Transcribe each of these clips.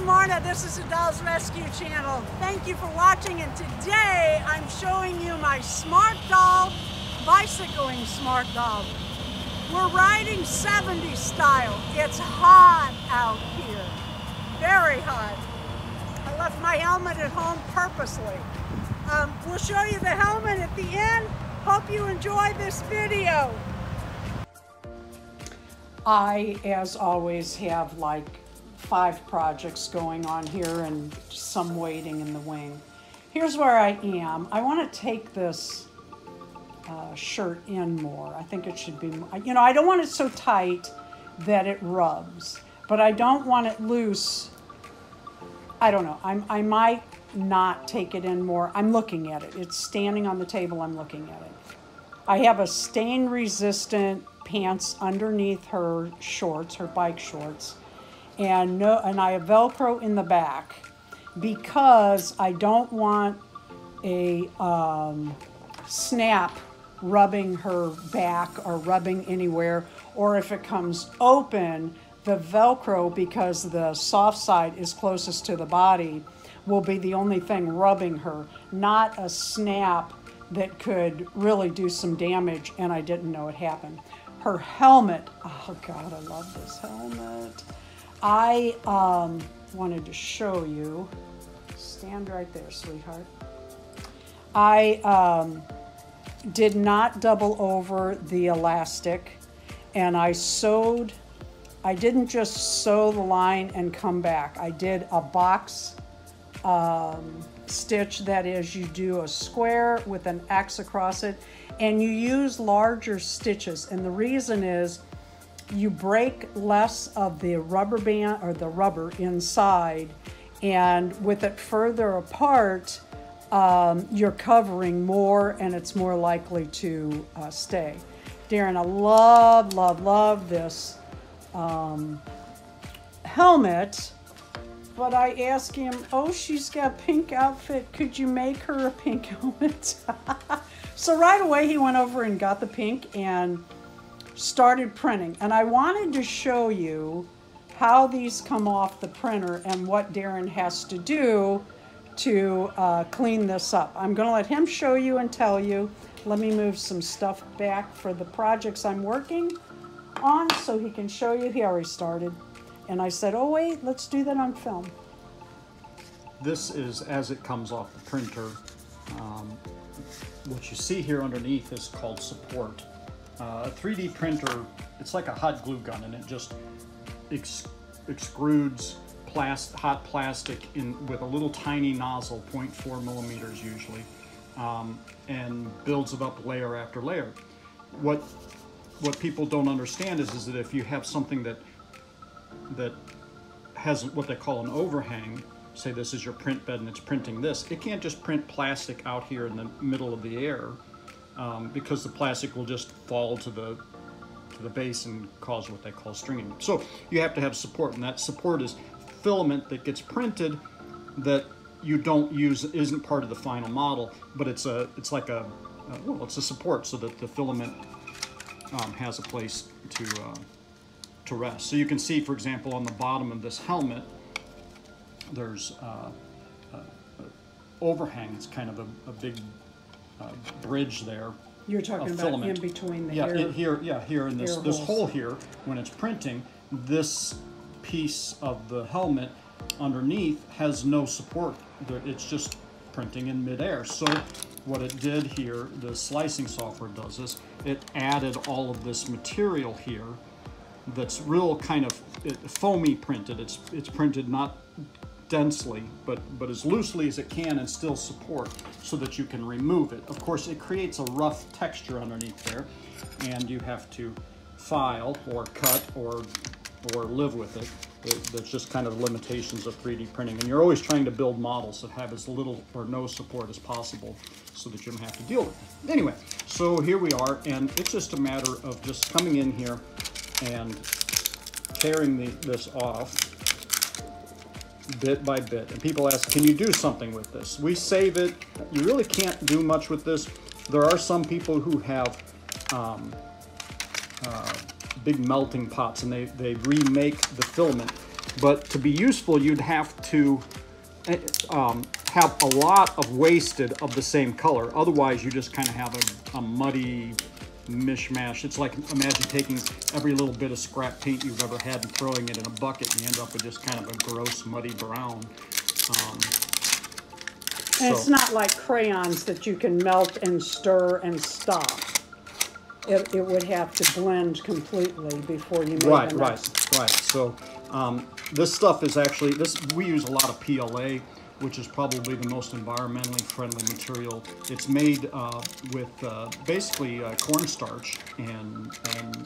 I'm Marna, this is the Dolls Rescue Channel. Thank you for watching, and today I'm showing you my smart doll, bicycling smart doll. We're riding 70s style. It's hot out here, very hot. I left my helmet at home purposely. We'll show you the helmet at the end. Hope you enjoy this video. I, as always, have like 5 projects going on here and some waiting in the wing. Here's where I am. I want to take this shirt in more. I think it should be, you know, I don't want it so tight that it rubs, but I don't want it loose. I don't know. I might not take it in more. I'm looking at it. It's standing on the table. I'm looking at it. I have a stain resistant pants underneath her shorts, her bike shorts. And I have Velcro in the back because I don't want a snap rubbing her back or rubbing anywhere, or if it comes open, the Velcro, because the soft side is closest to the body, will be the only thing rubbing her, not a snap that could really do some damage, and I didn't know it happened. Her helmet, oh God, I love this helmet. I wanted to show you, stand right there, sweetheart. I did not double over the elastic, and I sewed, I didn't just sew the line and come back. I did a box stitch, that is, you do a square with an X across it, and you use larger stitches, and the reason is you break less of the rubber band or the rubber inside, and with it further apart, you're covering more and it's more likely to stay. Darren, I love, love, love this helmet, but I ask him, oh, she's got a pink outfit. Could you make her a pink helmet? So right away he went over and got the pink and started printing, and I wanted to show you how these come off the printer and what Darren has to do to clean this up. I'm gonna let him show you and tell you. Let me move some stuff back for the projects I'm working on so he can show you. He already started, and I said, oh wait, let's do that on film. This is as it comes off the printer. What you see here underneath is called support. A 3D printer, it's like a hot glue gun, and it just extrudes hot plastic in with a little tiny nozzle, 0.4 millimeters usually, and builds it up layer after layer. What people don't understand is that if you have something that has what they call an overhang, say this is your print bed and it's printing this, it can't just print plastic out here in the middle of the air. Because the plastic will just fall to the base and cause what they call stringing. So you have to have support, and that support is filament that gets printed that you don't use, isn't part of the final model, but it's a support so that the filament has a place to rest. So you can see, for example, on the bottom of this helmet, there's overhang. It's kind of a big bridge there. You're talking about filament in between the air. Here in this hole here, when it's printing, this piece of the helmet underneath has no support. It's just printing in midair. So what it did here, the slicing software does this, it added all of this material here that's real kind of foamy printed. It's printed not densely, but as loosely as it can and still support, so that you can remove it. Of course, it creates a rough texture underneath there, and you have to file or cut or live with it. That's just kind of limitations of 3D printing, and you're always trying to build models that have as little or no support as possible so that you don't have to deal with it. Anyway, so here we are, and it's just a matter of just coming in here and tearing this off bit by bit. And people ask, can you do something with this? We save it. You really can't do much with this. There are some people who have big melting pots, and they remake the filament. But to be useful, you'd have to have a lot of wasted of the same color. Otherwise, you just kind of have a muddy mishmash. It's like, imagine taking every little bit of scrap paint you've ever had and throwing it in a bucket, and you end up with just kind of a gross, muddy brown. And it's not like crayons that you can melt and stir and stop. It would have to blend completely before you make it. Right. So this stuff is actually, we use a lot of PLA, which is probably the most environmentally friendly material. It's made with basically cornstarch, and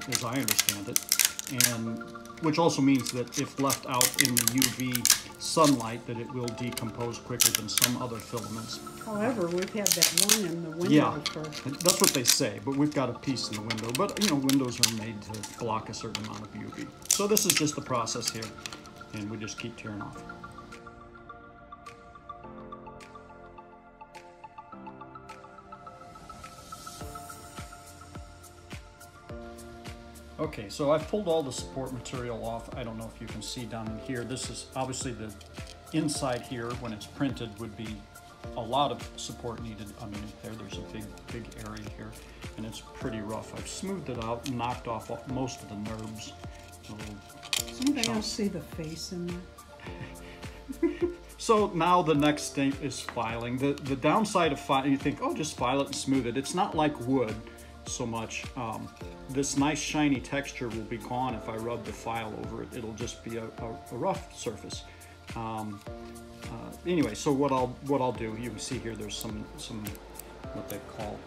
as I understand it, which also means that if left out in the UV sunlight, that it will decompose quicker than some other filaments. However, we've had that one in the window. Yeah, that's what they say, but we've got a piece in the window. But, you know, windows are made to block a certain amount of UV. So this is just the process here, and we just keep tearing off. Okay, so I've pulled all the support material off. I don't know if you can see down in here. This is obviously the inside here, when it's printed, would be a lot of support needed. I mean, there's a big area here, and it's pretty rough. I've smoothed it out, knocked off most of the nerves. Does anybody else see the face in there? So now the next step is filing. The downside of filing, you think, oh, just file it and smooth it. It's not like wood so much. This nice shiny texture will be gone if I rub the file over it. It'll just be a rough surface. Anyway, so what I'll do, you can see here there's some what they call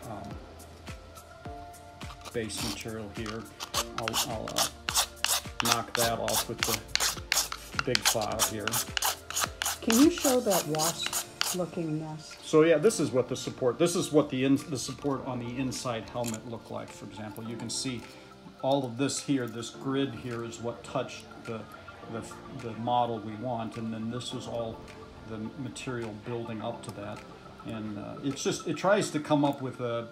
base material here. I'll knock that off with the big file here. Can you show that wasp looking mess? So yeah, this is what the support on the inside helmet looked like. For example, you can see all of this here, this grid here is what touched the model we want, and then this was all the material building up to that. And it's just, it tries to come up with the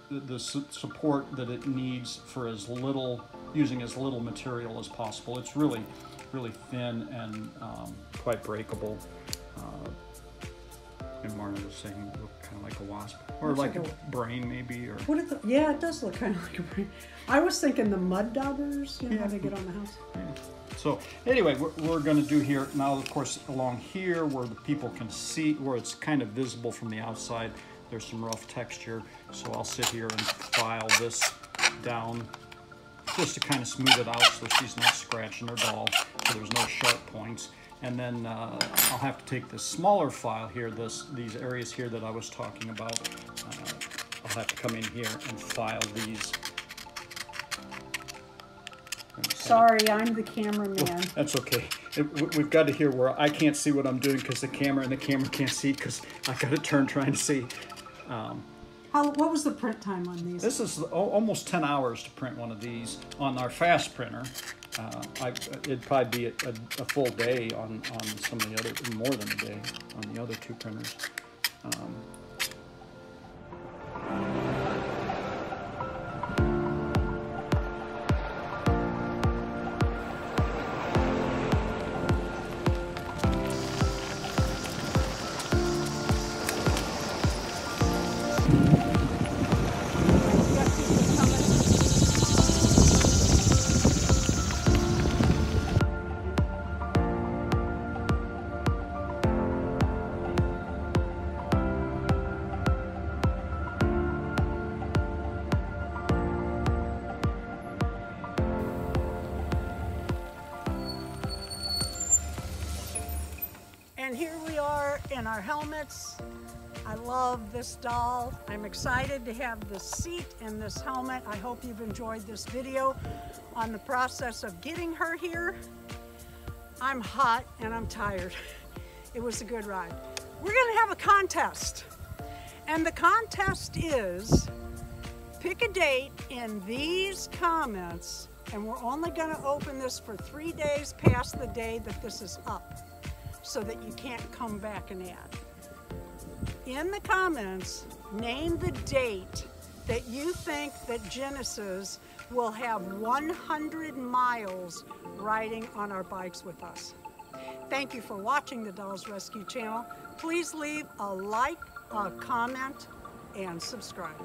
support that it needs for as little, using as little material as possible. It's really, really thin and quite breakable. And Marna was saying it looked kind of like a wasp, or like a brain maybe, or what? Yeah, it does look kind of like a brain. I was thinking the mud daubers, you know, how they get on the house. Yeah. So anyway, what we're going to do here now, of course, along here where the people can see, where it's kind of visible from the outside, there's some rough texture. So I'll sit here and file this down just to kind of smooth it out so she's not scratching her doll, so there's no sharp points. And then I'll have to take this smaller file here, these areas here that I was talking about. I'll have to come in here and file these. Sorry, I'm the cameraman. Well, that's okay. We've got to hear where I can't see what I'm doing because the camera and the camera can't see because I've got to turn trying to see. What was the print time on these? This is almost 10 hours to print one of these on our fast printer. It'd probably be a full day on some of the other, more than a day on the other two printers. And here we are in our helmets. I love this doll. I'm excited to have this seat and this helmet. I hope you've enjoyed this video on the process of getting her here. I'm hot and I'm tired. It was a good ride. We're gonna have a contest. And the contest is, pick a date in these comments, and we're only gonna open this for 3 days past the day that this is up, so that you can't come back and add. In the comments, name the date that you think that Genesis will have 100 miles riding on our bikes with us. Thank you for watching the Dolls Rescue Channel. Please leave a like, a comment, and subscribe.